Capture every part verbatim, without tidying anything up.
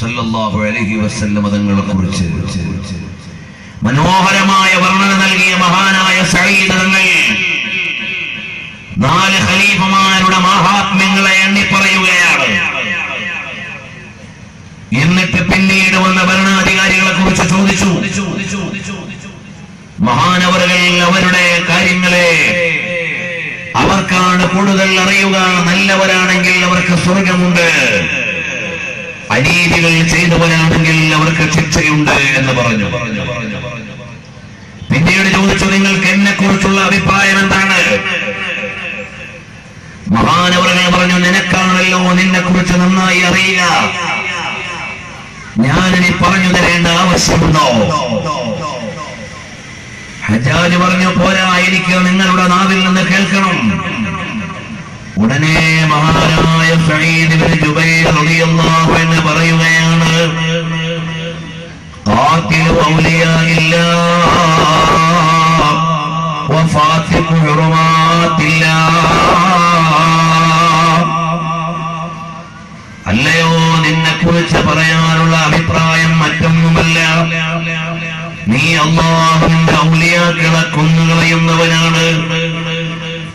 സല്ലല്ലാഹു അലൈഹി വസല്ലം തങ്ങളെ കുറിച്ച് മനോഹരമായ വർണ്ണന നൽകിയ മഹാനായ സഈദ് തങ്ങൾ നാല് ഖലീഫമാരുടെ മഹാത്മ്യങ്ങളെ എണ്ണി പറയുകയാണ്. എന്നിട്ട് പിന്നീട് വന്ന ഭരണാധികാരികളെ കുറിച്ച് ചോദിച്ചു. മഹാനവറുകൾ അവരുടെ കാര്യങ്ങളെ അവർക്കാണ് കൂടുതൽ അറിയുക. നല്ലവരാണെങ്കിൽ അവർക്ക് സ്വർഗമുണ്ട്, അനീതികൾ ചെയ്തവരാണെങ്കിൽ അവർക്ക് ശിക്ഷയുണ്ട് എന്ന് പറഞ്ഞു. പിന്നീട് ചോദിച്ചു, നിങ്ങൾക്ക് എന്നെ കുറിച്ചുള്ള അഭിപ്രായം എന്താണ്? മഹാനവറുകൾ പറഞ്ഞു, നിനക്കാണല്ലോ നിന്നെ കുറിച്ച് നന്നായി അറിയുക, ഞാനിനി പറഞ്ഞു തരേണ്ട ആവശ്യമുണ്ടോ? ഹജ്ജാജ് പറഞ്ഞു, പോരാ, എനിക്ക് നിങ്ങളുടെ നാവിൽ നിന്ന് കേൾക്കണം. ഉടനെ മഹാനായ സഈദ് ഇബ്നു ജുബൈർ റളിയല്ലാഹു അൻഹു പറയുകയാണ്, ഖാതിലു ഔലിയാഇല്ലാഹ് വഫാതിഖു ഹുറുമാതില്ലാഹ്. അല്ലയോ നിന്നെ കുറിച്ച് പറയാനുള്ള അഭിപ്രായം മറ്റൊന്നുമല്ല, നീ അല്ലാഹുവിന്റെ ഔലിയാക്കളെ കൊന്നുകളയുന്നവനാണ്.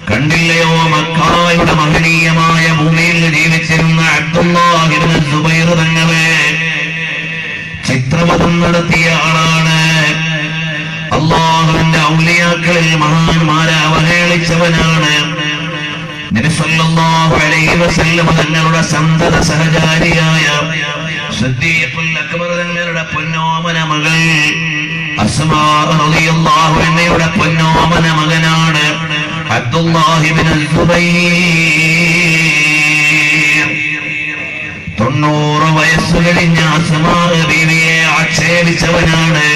കണ്ടില്ലയോ, മക്കായുടെ മഹനീയമായ ഭൂമിയിൽ ജീവിച്ചിരുന്ന അബ്ദുല്ലാഹ് ഇബ്നു സുബൈർ തങ്ങളെ ചിത്രവധം നടത്തിയ ആളാണ്. അല്ലാഹുവിന്റെ ഔലിയാക്കളിൽ മഹാന്മാരെ അവഹേളിച്ചവനാണ്. നബി സല്ലല്ലാഹു അലൈഹി വസല്ലം തങ്ങളുടെ സന്തത സഹചാരിയായ സിദ്ദീഖുൽ അക്ബർ തങ്ങളുടെ പൊന്നോമന മകൾ അസ്മാ റളിയല്ലാഹു അൻഹയുടെ പൊന്നോമന മകനാണ് അബ്ദുല്ലാഹി ഇബ്നു സുബൈർ. തൊണ്ണൂറ് വയസ്സ് കഴിഞ്ഞ അസ്മാ ബീവിയെ ആക്ഷേപിച്ചവനാണ്.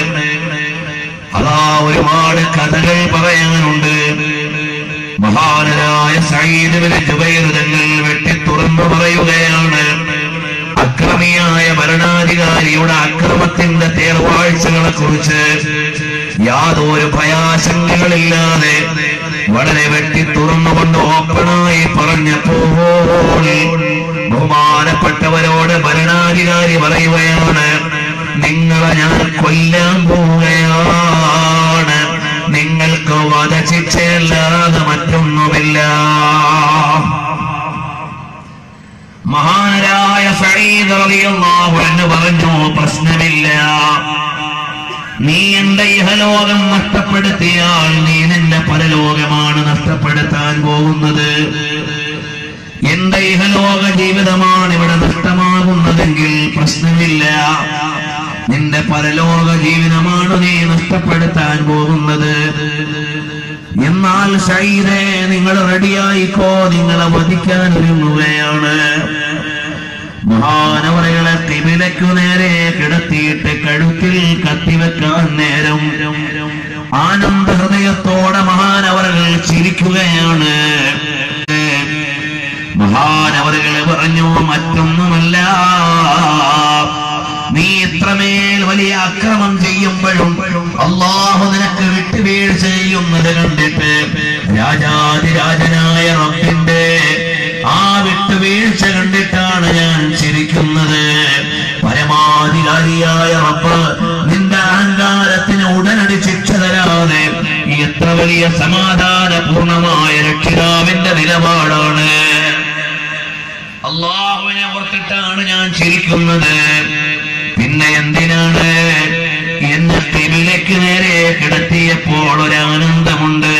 അതാ ഒരുപാട് കഥകൾ പറയാനുണ്ട്. മഹാനായ സഈദ് ഇബ്നു ജുബൈർ തങ്ങൾ വെട്ടിത്തുറന്നു പറയുകയാണ്, അക്രമിയായ ഭരണാധികാരിയുടെ അക്രമത്തിന്റെ തേർവാഴ്ചകളെ കുറിച്ച് യാതൊരു ഭയാശങ്കകളില്ലാതെ വളരെ വെട്ടി തുറന്നുകൊണ്ട് ഓപ്പണായി പറഞ്ഞപ്പോൾ ബഹുമാനപ്പെട്ടവരോട് ഭരണാധികാരി പറയുകയാണ്, നിങ്ങളെ ഞാൻ കൊല്ലാൻ പോവുകയാണ്, നിങ്ങൾക്ക് വധശിക്ഷയല്ലാതെ മറ്റൊന്നുമില്ല. മഹാനായ സഈദ് റളിയല്ലാഹു അൻഹു പറഞ്ഞു, പ്രശ്നമില്ല, നീ എന്റെ ഇഹലോകം നഷ്ടപ്പെടുത്തിയാൽ നീ നിന്റെ പരലോകമാണ് നഷ്ടപ്പെടുത്താൻ പോകുന്നത്. എന്റെ ഇഹലോക ജീവിതമാണ് ഇവിടെ നഷ്ടമാകുന്നതെങ്കിൽ പ്രശ്നമില്ല, നിന്റെ പരലോക ജീവിതമാണ് നീ നഷ്ടപ്പെടുത്താൻ പോകുന്നത്. എന്നാൽ സഈദേ, നിങ്ങൾ റെഡിയായിക്കോ, നിങ്ങളെ വധിക്കാൻ ഒരുങ്ങുകയാണ്. മഹാനവറുകളെ തിമിലയ്ക്കു നേരെ കിടത്തിയിട്ട് കഴുത്തിൽ കത്തിവെക്കാൻ നേരം ആനന്ദ ഹൃദയത്തോടെ മഹാനവറുകൾ ചിരിക്കുകയാണ്. മഹാനവറുകളെ പറഞ്ഞു, മറ്റൊന്നുമല്ല, നീ ഇത്രമേൽ വലിയ അക്രമം ചെയ്യുമ്പോഴും അല്ലാഹു നിനക്ക് വിട്ടുവീഴ്ച ചെയ്യുന്നത് കണ്ടിട്ട് രാജാതിരാജനായ റബ്ബിന്റെ ആ വിട്ടുവീഴ്ച കണ്ടിട്ടാണ് ഞാൻ ചിരിക്കുന്നത്. പരമാധികാരിയായ റബ്ബ് നിന്റെ അഹങ്കാരത്തിന് ഉടനടി ശിക്ഷ തരാതെ എത്ര വലിയ സമാധാനപൂർണമായ രക്ഷിതാവിന്റെ നിലപാടാണ്. അല്ലാഹുവിനെ ഓർത്തിട്ടാണ് ഞാൻ ചിരിക്കുന്നത്, പിന്നെ എന്തിനാണ്? എന്നെ തിമിലയ്ക്ക് നേരെ കിടത്തിയപ്പോൾ ഒരാനന്ദമുണ്ട്.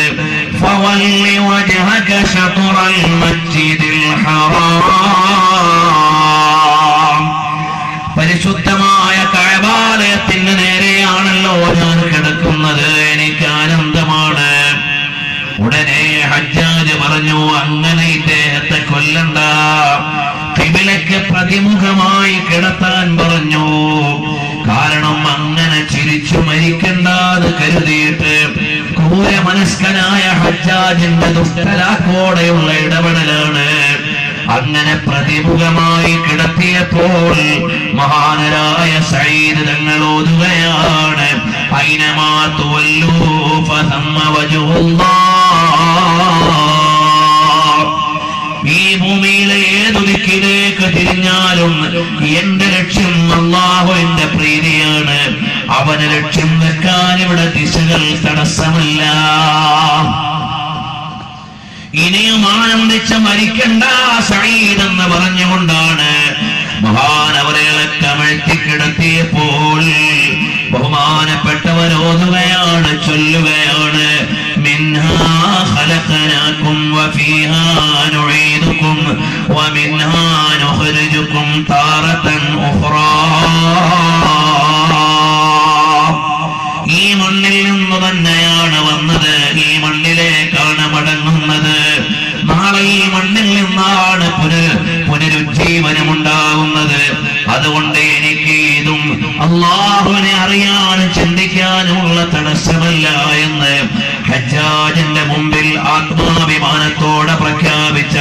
പരിശുദ്ധമായ കഅബാലയത്തിന് നേരെയാണല്ലോ ഞാൻ കിടക്കുന്നത്, എനിക്ക് ആനന്ദമാണ്. ഉടനെ ഹജ്ജാജ് പറഞ്ഞു, അങ്ങനെ ഇദ്ദേഹത്തെ കൊല്ലണ്ട, ഖിബിലയ്ക്ക് പ്രതിമുഖമായി കിടത്താൻ പറഞ്ഞു. കാരണം അങ്ങനെ ചിരിച്ചു മരിക്കണ്ടെന്ന് കരുതിയിട്ട് ക്രൂരമനസ്കനായ ഹജ്ജാജിന്റെ ദുഷ്ടലാക്കോടെയുള്ള ഇടപെടലാണ്. അങ്ങനെ പ്രതിമുഖമായി കിടത്തിയപ്പോൾ മഹാനരായ സഈദ് തങ്ങൾ ഓതുകയാണ്, അയ്നമാ തുവല്ലൂ ഫസമ്മ വജ്ഹുല്ലാഹ്. ഈ ഭൂമിയിലെ ഏതു ദിക്കിലേക്ക് തിരിഞ്ഞാലും എന്റെ ലക്ഷ്യം അല്ലാഹുവിന്റെ പ്രീതിയാണ്. അവന് ലക്ഷ്യം വെക്കാൻ ഇവിടെ ദിശകൾ തടസ്സമല്ല. ഇനിയും ആനന്ദിച്ച മരിക്കണ്ട സഈദ് എന്ന് പറഞ്ഞുകൊണ്ടാണ് മഹാനവരകളെ കമഴ്ത്തി കിടത്തിയപ്പോൾ ബഹുമാനപ്പെട്ടവരോതുകയാണ്, ചൊല്ലുകയാണ്, മിൻഹാ ഖലഖനാകും വഫീഹാ നുഈദുകും വമിൻഹാ നുഖ്രിജുകും താറതൻ ഉഖ്റാ. ഈ മണ്ണിൽ നിന്ന് തന്നെയാണ് വന്നത്, ഈ മണ്ണിലേക്കാണ് മടങ്ങുന്നത്. നാളെ ഈ മണ്ണിൽ നിന്നാണ് പുനർ പുനരുജ്ജീവനമുണ്ടാവുന്നത്. അതുകൊണ്ട് എനിക്ക് ഇതും അല്ലാഹുവിനെ അറിയാനും ചിന്തിക്കാനുമുള്ള തടസ്സമല്ല എന്ന് ഹജ്ജാജിന്റെ മുമ്പിൽ ആത്മാഭിമാനത്തോടെ പ്രഖ്യാപിച്ച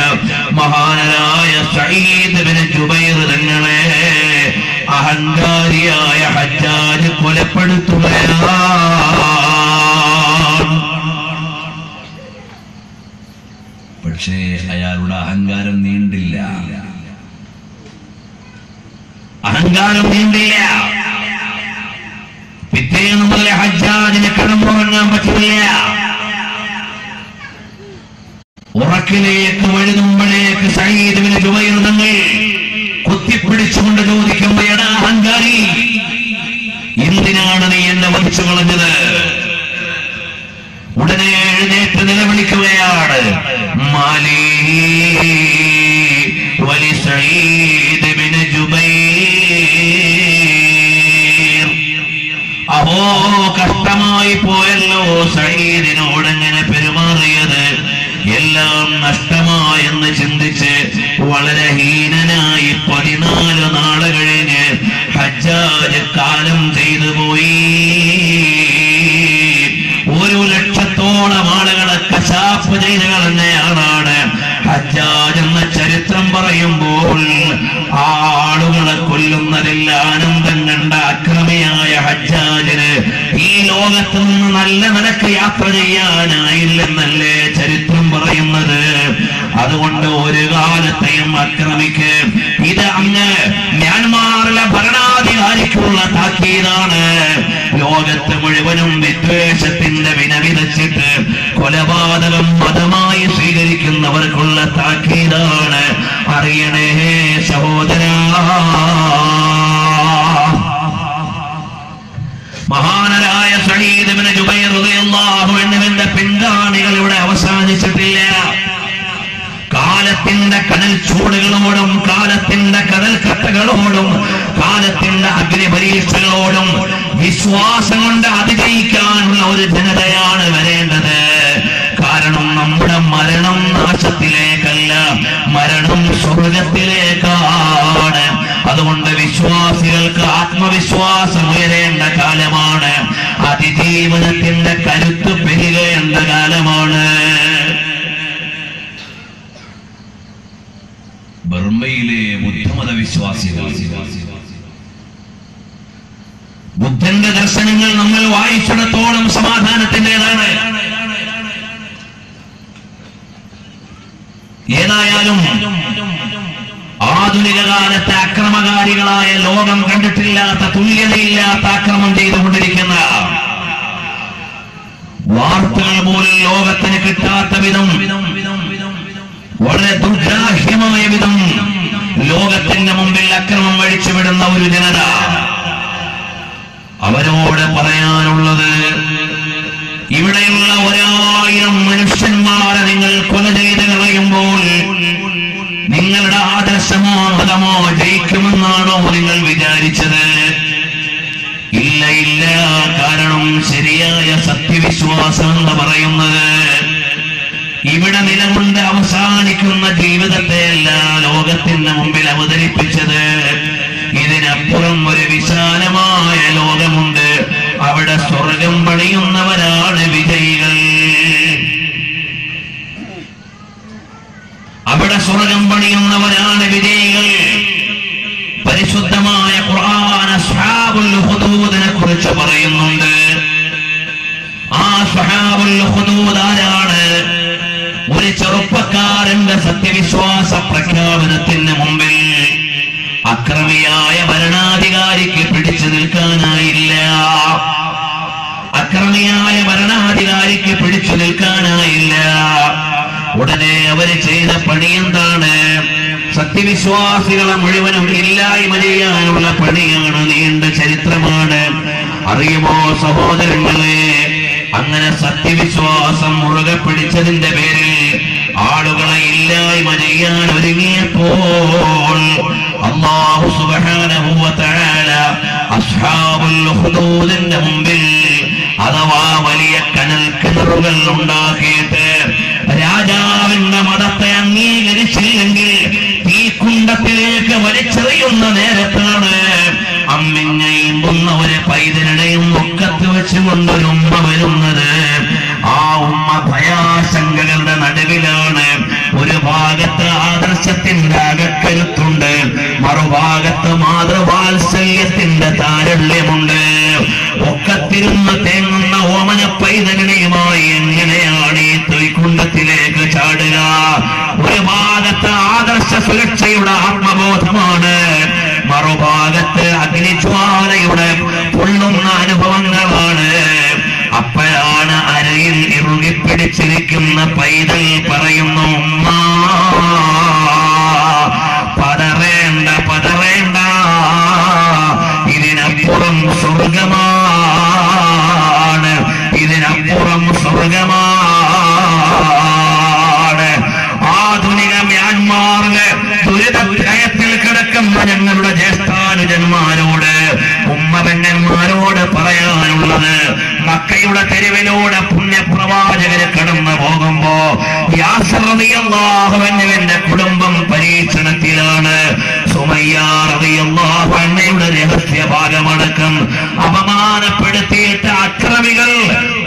മഹാനായ സഈദ് ബിൻ ജുബൈർ തങ്ങളെ അഹങ്കാരിയായ ഹജ്ജാജ് കൊലപ്പെടുത്തുകയാണ്. പക്ഷേ അയാളുടെ അഹങ്കാരം നീണ്ടില്ല. അഹങ്കാരം നീണ്ടില്ല. പിറ്റേന്ന് മുതൽ ഹജ്ജാജിന് കിടന്നുറങ്ങാൻ പറ്റില്ല. ഉറക്കിലേക്ക് വഴുതുമ്പോഴേക്ക് സഈദ് ബിൻ ജുബൈർ തങ്ങൾ കുത്തിപ്പിടിച്ചുകൊണ്ട് ചോദിക്കുമ്പോ, എടാ അഹങ്കാരി, എന്തിനാണ് നീ എന്നെ വധിച്ചു കളഞ്ഞത്? ഉടനെ എഴുന്നേറ്റ് നിലവിളിക്കുകയാണ്, മാലി വലി സഈദ് ബിൻ ജുബൈർ. അഹോ, കഷ്ടമായി പോയല്ലോ സഈദിനോട് ഇങ്ങനെ പെരുമാറിയത്. എല്ലാം നഷ്ടമായെന്ന് ചിന്തിച്ച് വളരെ ഹീനനായി പതിനാല് നാള് കഴിഞ്ഞ് ഹജ്ജാജ് കാലം ചെയ്തു പോയി. ഒരു ലക്ഷത്തോളം ആളുകളെ കശാപ്പ് ചെയ്ത് കളഞ്ഞയാളാണ് ഹജ്ജാജ് എന്ന ചരിത്രം പറയുമ്പോൾ ആ ആളുകളെ കൊല്ലുന്നതിൽ ആനന്ദം കണ്ട അക്രമിയായ ഹജ്ജാജിന് ഈ ലോകത്ത് നിന്ന് നല്ല നിലക്ക് യാത്ര ചെയ്യാനായില്ലെന്നല്ലേ ചരിത്രം പറയുന്നത്. അതുകൊണ്ട് ഒരു കാലത്തെയും അക്രമിക്ക് ഇത് അങ്ങ് മ്യാൻമാറിലെ ഭരണാധികാരിക്കുള്ള താക്കീതാണ്. ലോകത്ത് മുഴുവനും വിദ്വേഷത്തിന്റെ വിനവിതച്ചിട്ട് കൊലപാതകം മതമായി സ്വീകരിക്കുന്നവർക്കുള്ള താക്കീതാണ്. അറിയണേ സഹോദരാ, മഹാനായ സഈദ് ഇബ്നു ജുബൈർ റളിയല്ലാഹു അൻഹുവിന്റെ പിൻഗാമികൾ ഇവിടെ അവസാനിച്ചിട്ടില്ല. കാലത്തിന്റെ കടൽ ചൂടുകളോടും കാലത്തിന്റെ കടൽക്കട്ടകളോടും കാലത്തിന്റെ അഗ്നി പരീക്ഷകളോടും വിശ്വാസം കൊണ്ട് അതിജയിക്കാനുള്ള ഒരു ജനതയാണ് വരേണ്ടത്. കാരണം നമ്മുടെ മരണം നാശത്തിലേക്കല്ല, മരണം സ്വർഗത്തിലേക്കാണ്. അതുകൊണ്ട് വിശ്വാസികൾക്ക് ആത്മവിശ്വാസം ഉയരേണ്ട കാലമാണ്. അതിജീവനത്തിന്റെ കരുത്ത് പെരുകേണ്ട കാലമാണ്. ബർമ്മയിലെ ബുദ്ധമത വിശ്വാസികൾ ബുദ്ധന്റെ ദർശനങ്ങൾ നമ്മൾ വായിച്ചിടത്തോളം സമാധാനത്തിൻ്റെതാണ്. ഏതായാലും ആധുനിക കാലത്തെ അക്രമകാരികളായ ലോകം കണ്ടിട്ടില്ലാത്ത തുല്യതയില്ലാത്ത അക്രമം ചെയ്തുകൊണ്ടിരിക്കുന്ന, വാർത്തകൾ പോലും ലോകത്തിന് കിട്ടാത്ത വിധം, വളരെ ദുർഗ്രാഹ്യമായ വിധം ലോകത്തിന്റെ മുമ്പിൽ അക്രമം വഴിച്ചുവിടുന്ന ഒരു ജനത. അവരോട് പറയാനുള്ളത്, ഇവിടെയുള്ള ഒരായിരം മനുഷ്യന്മാരെ നിങ്ങൾ കൊല ചെയ്ത് കളയുമ്പോൾ നിങ്ങളുടെ ആദർശമോ മതമോ ജയിക്കുമെന്നാണോ നിങ്ങൾ വിചാരിച്ചത്? ഇല്ല, ഇല്ല. കാരണം ശരിയായ സത്യവിശ്വാസം എന്ന് പറയുന്നത് ഇവിടെ നിലകൊണ്ട് അവസാനിക്കുന്ന ജീവിതത്തെയല്ല ലോകത്തിന്റെ മുമ്പിൽ അവതരിപ്പിച്ചത്. ഇതിനപ്പുറം ഒരു വിശാലമായ ലോകമുണ്ട്. അവിടെ സ്വർഗം പണിയുന്നവരാണ് വിജയികൾ. അവിടെ സ്വർഗം പണിയുന്നവരാണ് വിജയികൾ. പരിശുദ്ധമായ ഖുർആൻ അസ്ഹാബുൽ ഹുദൂദിനെ കുറിച്ച് പറയുന്നുണ്ട്. ആ അസ്ഹാബുൽ ഹുദൂദ് ആരാണ്? ഒരു ചെറുപ്പക്കാരന്റെ സത്യവിശ്വാസ പ്രഖ്യാപനത്തിന് മുമ്പിൽ അക്രമിയായ ഭരണാധികാരിക്ക് പിടിച്ചു നിൽക്കാനായില്ല. അക്രമിയായ ഭരണാധികാരിക്ക് പിടിച്ചു നിൽക്കാനായില്ല. ഉടനെ അവര് ചെയ്ത പണി എന്താണ്? സത്യവിശ്വാസികളെ മുഴുവനും ഇല്ലായ്മ ചെയ്യാനുള്ള പണിയാണ്. നീണ്ട ചരിത്രമാണ്. അറിയുമോ സഹോദരങ്ങളെ, അങ്ങനെ സത്യവിശ്വാസം മുറുകെ പിടിച്ചതിന്റെ പേരിൽ ആളുകളെ ഇല്ലായ്മ ചെയ്യാൻ ഒരുങ്ങിയപ്പോൾ അല്ലാഹു സുബ്ഹാനഹു വ തആല അസ്ഹാബുൽ ഹുദൂദിന്റെ മുമ്പിൽ അഥവാ വലിയ കനൽക്കിണറുകൾ ഉണ്ടാക്കിയിട്ട് രാജാവിന്റെ മതത്തെ അംഗീകരിച്ചില്ലെങ്കിൽ ഈ കുണ്ടത്തിലേക്ക് വലിച്ചെറിയുന്ന നേരത്താണ് അമ്മിഞ്ഞയും ഒരു പൈതലിനെയും മുക്കത്ത് വെച്ചുകൊണ്ട് ഒരു ഉമ്മ വരുന്നത്. ആ ഉമ്മ ഭയാശങ്കകളുടെ നടുവിലാണ്. ഒരു ഭാഗത്ത് ആദർശത്തിന്റെ അകക്കരുത്തുണ്ട്, മറുഭാഗത്ത് മാതൃവാത്സല്യത്തിന്റെ താരല്യമുണ്ട്. ഒക്കത്തിരുന്ന് തേങ്ങുന്ന ഓമന പൈതലിനെയുമായി എങ്ങനെയാണ് ഈ ത്രികുണ്ടത്തിലേക്ക് ചാടുക? ഒരു ഭാഗത്ത് ആദർശ സുരക്ഷയുടെ ആത്മബോധമാണ്, മറുഭാഗത്ത് അഗ്നിജ്വാലയുടെ പൊള്ളുന്ന അനുഭവങ്ങളാണ്. അപ്പോഴാണ് അരയിൽ ഇറുകിപ്പിടിച്ചിരിക്കുന്ന പൈതൽ പറയുന്നു, ഉമ്മ പതറേണ്ട പതറേണ്ട, ഇതിനപ്പുറം സ്വർഗമാണ്, ഇതിനപ്പുറം സ്വർഗമാണ്. ആധുനിക മ്യാൻമാറിലെ ദുരിതഭയത്തിൽ കിടക്കുന്ന ഞങ്ങളുടെ ജ്യേഷ്ഠാനുജന്മാരോട് ഉമ്മപെങ്ങന്മാരോട് പറയാനുള്ളത്, മക്കയുടെ തെരുവിലൂടെ പുണ്യപ്രവാചകര് കടന്നു പോകുമ്പോ യാസർ റളിയല്ലാഹു അൻഹുവിന്റെ കുടുംബം പരീക്ഷണത്തിലാണ്. സുമയ്യ റളിയല്ലാഹു അൻഹയുടെ രഹസ്യ ഭാഗമടക്കം അപമാനപ്പെടുത്തിയിട്ട് അക്രമികൾ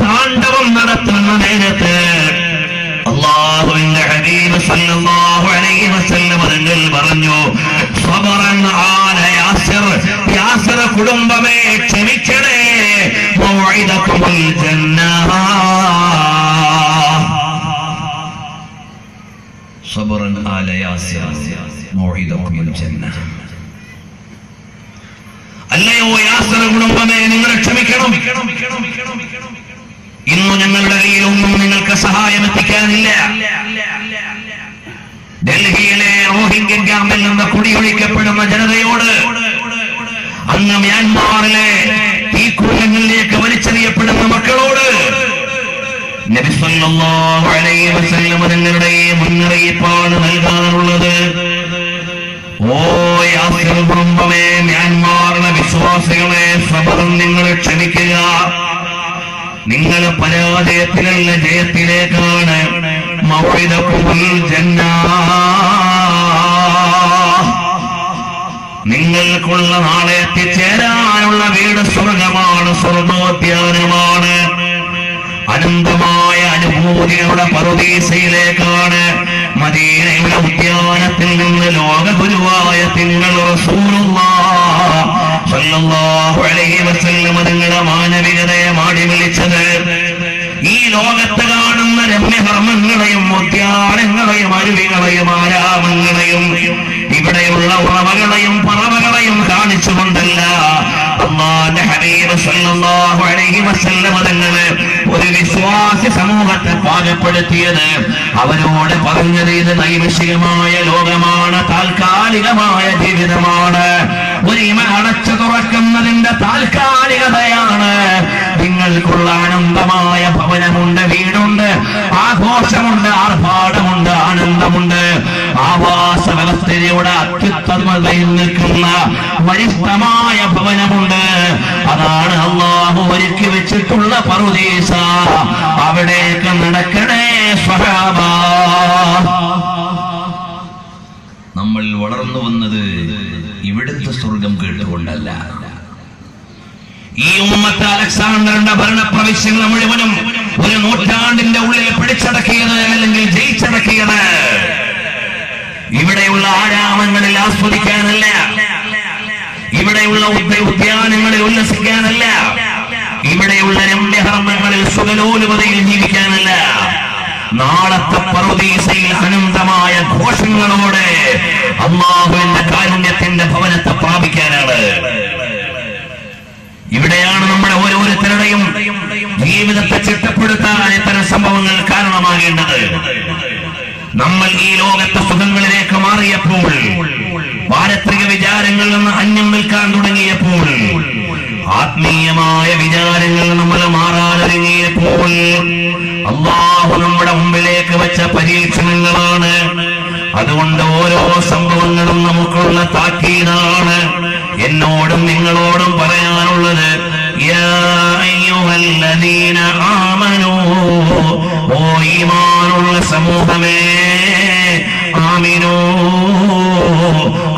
താണ്ഡവം നടത്തുന്ന നേരത്ത് അല്ലാഹുവിന്റെ ഹബീബ് സല്ലല്ലാഹു അലൈഹി വസല്ലം തങ്ങൾ പറഞ്ഞു, സബറൻ ആല യാസിർ, യാസിർ കുടുംബമേ ക്ഷമിക്കണേ, മൗഇദകുൽ ജന്നഹ. സബറൻ ആല യാസിർ മൗഇദകുൽ ജന്നഹ. അല്ലയോ യാസിർ കുടുംബമേ, നിങ്ങൾ ക്ഷമിക്കണം. ഇന്ന് ഞങ്ങളുടെ കയ്യിലൊന്നും നിങ്ങൾക്ക് സഹായം എത്തിക്കാനില്ല. ഡൽഹിയിലെ റോഹിംഗ്യൻ ക്യാമ്പിൽ നിന്ന് കുടിയൊഴിക്കപ്പെടുന്ന ജനതയോട്, അങ്ങ് മ്യാൻമാറിലെ ഈ കുലങ്ങളിലേക്ക് വലിച്ചെറിയപ്പെടുന്ന മക്കളോട് നബി സല്ലല്ലാഹു അലൈഹി വസല്ലം തങ്ങളുടെ മുന്നറിയിപ്പാണ് നൽകാനുള്ളത്. ഓ യാസിർ കുടുംബമേ, മ്യാൻമാറിലെ വിശ്വാസികളെ, സബറും നിങ്ങൾ ക്ഷമിക്കുക. നിങ്ങൾ പരാജയത്തിലല്ല ജയത്തിലേക്കാണ്. മൗഇദകുൽ ജന്നാഹ്, നിങ്ങൾക്കുള്ള നാളെ എത്തിച്ചേരാനുള്ള വീട് സ്വർഗമാണ്, സ്വർഗോദ്യാനമാണ്, അനന്തമായ അനുഭൂതിയുടെ പറുദീസയിലേക്കാണ്. മദീനയുടെ ഉദ്യാനത്തിൽ നിന്ന് ലോകഗുരുവായ തിങ്കൾ റസൂലുള്ളാഹ് സല്ലല്ലാഹു അലൈഹി വസല്ലം തങ്ങളുടെ മാനവികതയെ മാടി വിളിച്ചത്. ഈ ലോകത്ത് കാണുന്ന രമ്യകർമ്മങ്ങളെയും ഉദ്യാനങ്ങളെയും അരുവികളെയും ആരാമങ്ങളെയും ഇവിടെയുള്ള ഉറവകളെയും പറവകളെയും കാണിച്ചുകൊണ്ടല്ല അല്ലാഹുവിന്റെ ഹബീബ് സല്ലല്ലാഹു അലൈഹി വസല്ലം തങ്ങൾ ഒരു വിശ്വാസി സമൂഹത്തെ പാകപ്പെടുത്തിയത്. അവരോട് പറഞ്ഞത്, ഇത് നൈമിഷികമായ ലോകമാണ്, താൽക്കാലികമായ ജീവിതമാണ്, ഒരു ഇമ അടച്ചു തുറക്കുന്നതിന്റെ താൽക്കാലികതയാണ്. നിങ്ങൾക്കുള്ള ആനന്ദമായ ഭവനമുണ്ട്, വീടുണ്ട്, ആഘോഷമുണ്ട്, ആർഭാടമുണ്ട്, ആനന്ദമുണ്ട്. ആവാസ വ്യവസ്ഥയുടെ അത്യുത്തമതയിൽ നിൽക്കുന്ന വരിഷ്ഠമായ ഭവനമുണ്ട്. അതാണ് അല്ലാഹു ഒരുക്കി വെച്ചിട്ടുള്ള പറുദീസ. അവിടേക്ക് നടക്കണേ സ്വഹാബ. നമ്മൾ വളർന്നു വന്നത് ഇവിടുത്തെ സ്വർഗം കേട്ടുകൊണ്ടല്ല. ഈ ഉമ്മത്ത് അലക്സാണ്ടറുടെ ഭരണപ്രവിശ്യങ്ങളെ മുഴുവനും ഒരു നൂറ്റാണ്ടിന്റെ ഉള്ളിൽ പിടിച്ചടക്കിയത് അല്ലെങ്കിൽ ജയിച്ചടക്കിയത് ഇവിടെയുള്ള ആരാമങ്ങളിൽ ആസ്വദിക്കാനല്ല, ഇവിടെയുള്ള ഉദ്യാനങ്ങളിൽ ഉല്ലസിക്കാനല്ല, ഇവിടെയുള്ള രമ്യഹർമ്മങ്ങളിൽ സുഖലോലുപതയിൽ ജീവിക്കാനല്ല, നാളത്തെ പറുദീസയിൽ അനന്തമായ ഘോഷങ്ങളോടെ അല്ലാഹുവിന്റെ കാരുണ്യത്തിന്റെ ഭവനത്തെ പ്രാപിക്കാനാണ്. ഇവിടെയാണ് നമ്മുടെ ഓരോരുത്തരുടെയും ജീവിതത്തെ ചിട്ടപ്പെടുത്താൻ ഇത്തരം സംഭവങ്ങൾ കാരണമാകേണ്ടത്. നമ്മൾ ഈ ലോകത്തെ സുഖങ്ങളിലേക്ക് മാറിയപ്പോൾ, പാരത്രിക വിചാരങ്ങൾ നിന്ന് അന്യം നിൽക്കാൻ തുടങ്ങിയപ്പോൾ, ആത്മീയമായ വിചാരങ്ങൾ നമ്മൾ മാറാനൊരുങ്ങിയപ്പോൾ അല്ലാഹു നമ്മുടെ മുമ്പിലേക്ക് വെച്ച പരീക്ഷണങ്ങളാണ്. അതുകൊണ്ട് ഓരോ സംഭവങ്ങളും നമുക്കുള്ള താക്കീതാണ്. എന്നോടും നിങ്ങളോടും പറയാനുള്ളത്, യാ അയ്യുഹല്ലദീന ആമനൂ, ഓ ഈമാനുള്ള സമൂഹമേ, ആമിനൂ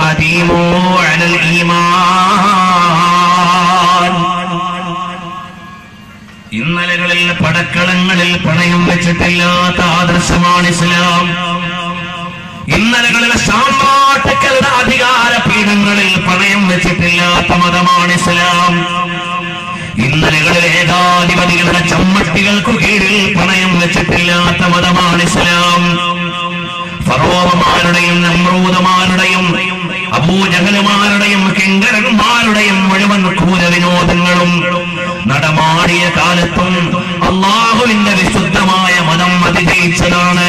അദീമൂ അലൽ ഈമാൻ. ഇന്നലകളിൽ പടക്കളങ്ങളിൽ പണയം വെച്ചിട്ടില്ലാത്ത ആദർശമാണ് ഇസ്ലാം. ഇന്നലകളിലെ സാമ്രാട്ടക്കളുടെ അധികാര പീഠങ്ങളിൽ പണയം വെച്ചിട്ടില്ലാത്ത മതമാണ് ഇസ്ലാം. ഇന്നലകളിലെ ഏകാധിപതികളുടെ ചമ്മട്ടികൾക്കു കീഴിൽ പണയം വെച്ചിട്ടില്ലാത്ത മതമാണ് ഇസ്ലാം. ഫറോവമാരുടെയും നമ്രൂദമാരുടെയും അബൂജഹലുമാരുടെയും കിങ്കരന്മാരുടെയും മുഴുവൻ ക്രൂര വിനോദങ്ങളും നടമാടിയ കാലത്തും അള്ളാഹുവിന്റെ വിശുദ്ധമായ മതം അതിജയിച്ചതാണ്.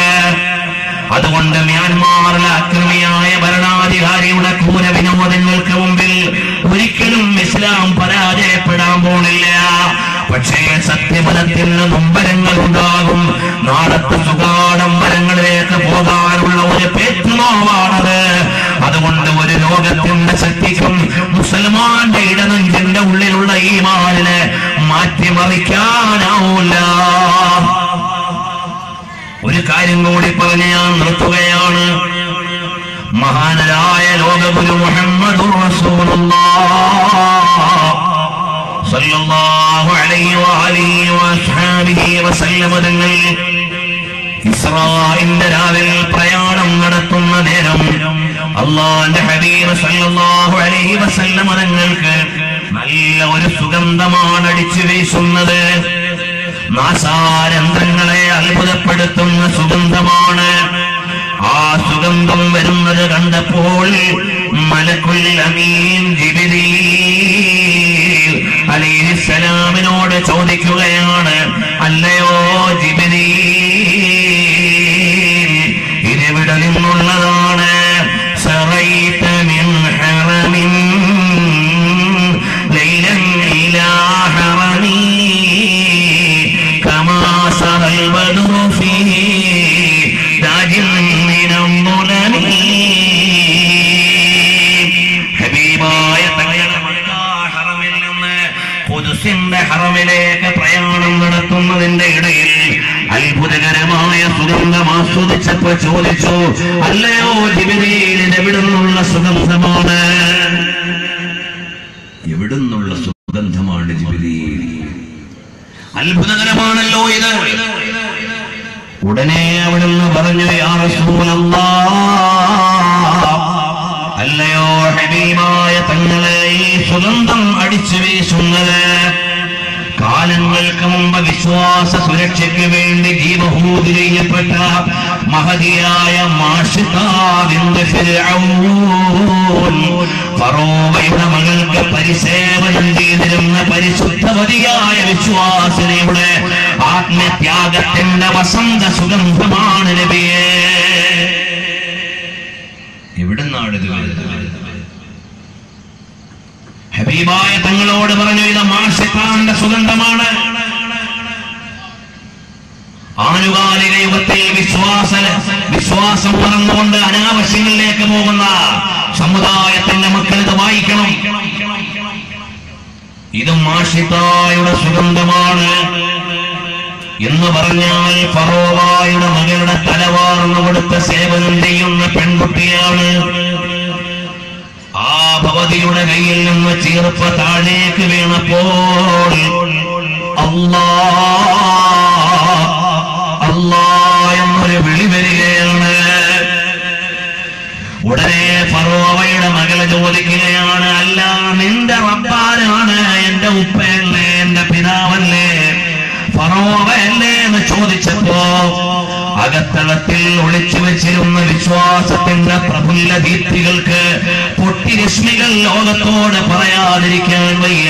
അതുകൊണ്ട് മ്യാൻമാറിലെ അക്രമിയായ ഭരണാധികാരിയുടെ ക്രൂര വിനോദങ്ങൾക്ക് മുമ്പിൽ ഒരിക്കലും ഇസ്ലാം പരാജയപ്പെടാൻ പോണില്ല. പക്ഷേ സത്യമതത്തിൽ നൊമ്പരങ്ങൾ ഉണ്ടാകും. നാടത്ത് സുഖാഡംബരങ്ങളിലേക്ക് പോകാനുള്ള ഒരു പേറ്റുനോവാണത്. അതുകൊണ്ട് ഒരു ലോകത്തിന്റെ ശക്തിക്കും മുസൽമാന്റെ ഇടനെഞ്ചിന്റെ ഉള്ളിലുള്ള ഈമാനിനെ മാറ്റിമറിക്കാനാവില്ല. ഒരു കാര്യം കൂടി പറഞ്ഞ് ഞാൻ നിർത്തുകയാണ്. മഹാനായ ലോകഗുരു മുഹമ്മദുർ റസൂലുള്ളാഹി സല്ലല്ലാഹു അലൈഹി വഅലിഹി വഅസ്ഹാബിഹി വസല്ലമ തങ്ങൾ ഇസ്രാഇന്റെ രാവിൽ പ്രയാണം നടത്തുന്ന നേരം അല്ലാഹുവിന്റെ ഹബീബ് സല്ലല്ലാഹു അലൈഹി വസല്ലമ തങ്ങൾക്ക് നല്ല ഒരു സുഗന്ധമാണ് അടിച്ചു വീശുന്നത്. നാസാരന്ധ്രങ്ങളെ അത്ഭുതപ്പെടുത്തുന്ന സുഗന്ധമാണ്. ആ സുഗന്ധം വരുന്നത് കണ്ടപ്പോൾ മലക്കുൽ അമീൻ ജിബ്രീൽ അലൈഹിസ്സലാമിനോട് ചോദിക്കുകയാണ്, അല്ലയോ ജിബ്രീൽ, ഇതെവിടെ നിന്നുള്ളതാണ്? സറൈത മിൻ ഹറമിൻ ലൈലൻ ഇലാ ഹറമി البدر فيه تاج من الظلم حبيباي തങ്ങളുടെ ഹറമിൽ നിന്ന് ഖുദ്സിന്റെ ഹറമിലേക്ക് പ്രയാണം നടത്തുന്നതിന്റെ ഇടയിൽ അത്ഭുതകരമായ സുഗന്ധം ആസ്വദിച്ചപ്പോൾ ചോദിച്ചു, അല്ലയോ ജിബ്രീലിനെ, എവിടുന്നുള്ള സുഗന്ധമാണ്? എവിടുന്നുള്ള സുഗന്ധമാണ് ജിബ്രീൽ? അത്ഭുതകരമാണല്ലോ ഇത്. ഉടനെ അവിടുന്ന് പറഞ്ഞു, യാ റസൂലല്ലാഹ്, അല്ലയോ ഹബീബായ തങ്ങളെ, ഈ സുഗന്ധം അടിച്ചു വീശുന്നത് കാലങ്ങൾക്ക് മുമ്പ് വിശ്വാസ സുരക്ഷയ്ക്ക് വേണ്ടി ജീവഭൂതിരിയപ്പെട്ട മഹതിയായ മാഷിതാവിന്റെ ഫിർഔൻ ഫറോവയുടെ മകൾക്ക് പരിസേവനം ചെയ്തിരുന്ന പരിശുദ്ധവതിയായ വിശ്വാസിനിയുടെ ആത്മത്യാഗത്തിന്റെ വസന്ത സുഗന്ധമാണ് നബിയേ. എവിടുന്നാണിത്? ഹബീബായ തങ്ങളോട് പറഞ്ഞു, ഇത് മാഷിതാന്റെ സുഗന്ധമാണ്. ആനുകാലിക യുഗത്തെ വിശ്വാസ വിശ്വാസം മറന്നുകൊണ്ട് അനാവശ്യങ്ങളിലേക്ക് പോകുന്ന സമുദായത്തിന്റെ മക്കൾ ഇത് വായിക്കണം. ഇത് മാഷിതായുടെ സുഗന്ധമാണ് എന്ന് പറഞ്ഞാൽ ഫറോവയുടെ മകളുടെ തലവാർന്നു കൊടുത്ത സേവനം ചെയ്യുന്ന പെൺകുട്ടിയാണ്. ആ ഭവതിയുടെ കയ്യിൽ നിന്ന് ചീർപ്പ താഴേക്ക് വീണപ്പോൾ അല്ലാഹ് അല്ലാഹ് എന്നൊരു വിളി വരികയാണ്. ഉടനെ ഫറോവയുടെ മകളെ ചോദിക്കുകയാണ്, അല്ല, നിന്റെ റബ്ബാരാണ്, എന്റെ ഉപ്പയല്ലേ, എന്റെ പിതാവല്ലേ, ഫറോവയല്ലേ എന്ന് ചോദിച്ചപ്പോ ആ അടിത്തളത്തിൽ ഒളിച്ചു വെച്ചിരുന്ന വിശ്വാസത്തിന്റെ പ്രഫുല്ല ദീപ്തികൾക്ക് പൊട്ടിരശ്മികൾ ലോകത്തോട് പറയാതിരിക്കാൻ വയ്യ.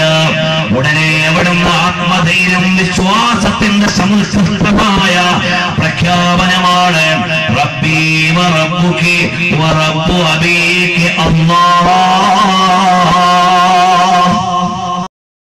ഉടനെ എവിടുന്ന് ആത്മധൈര്യം വിശ്വാസത്തിന്റെ സംസ്കൃതമായ